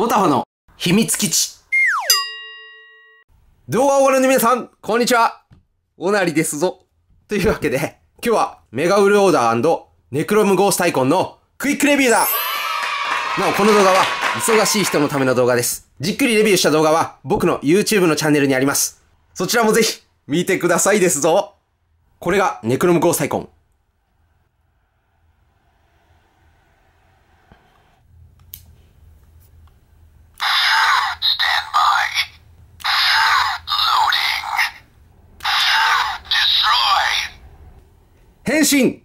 オタフの秘密基地。動画をご覧の皆さん、こんにちは。おなりですぞ。というわけで、今日はメガウルオーダー&ネクロムゴースタイコンのクイックレビューだ。なお、この動画は忙しい人のための動画です。じっくりレビューした動画は僕の YouTube のチャンネルにあります。そちらもぜひ見てくださいですぞ。これがネクロムゴースタイコン。変身。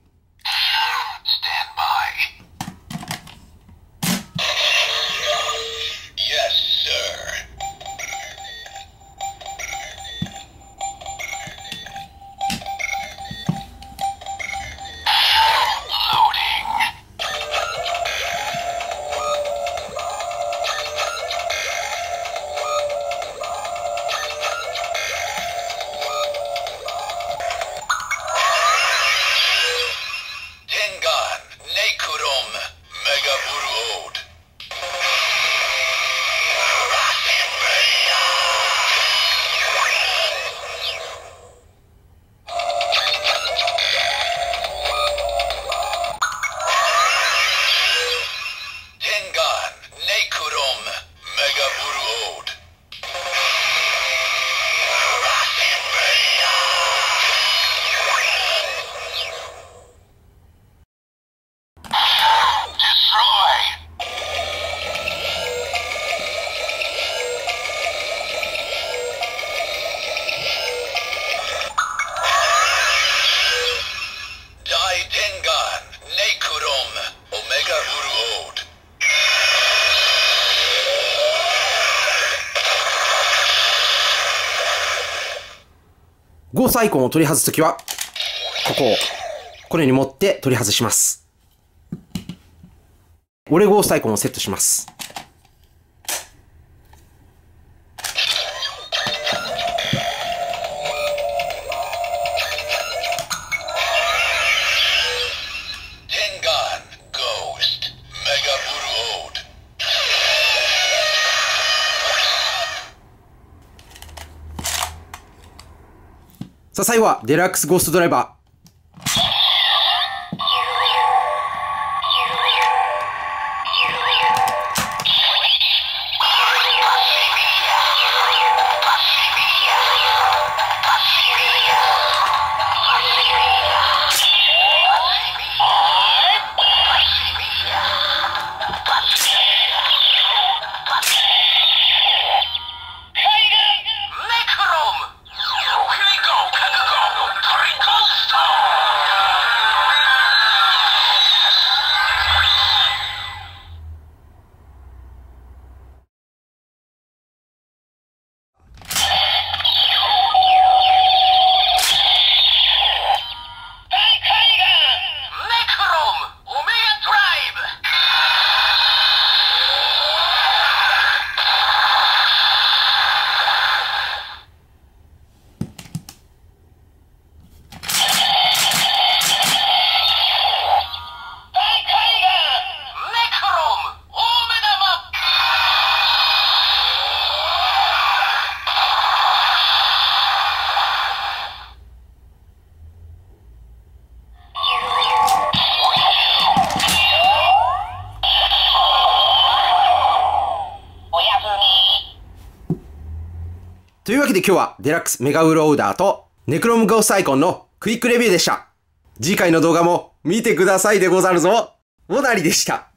ゴーストアイコンを取り外すときは、ここを、このように持って取り外します。俺ゴーストアイコンをセットします。さあ、最後はデラックスゴーストドライバー。というわけで今日はデラックスメガウルオーダーとネクロムゴーストアイコンのクイックレビューでした。次回の動画も見てくださいでござるぞ。おなりでした。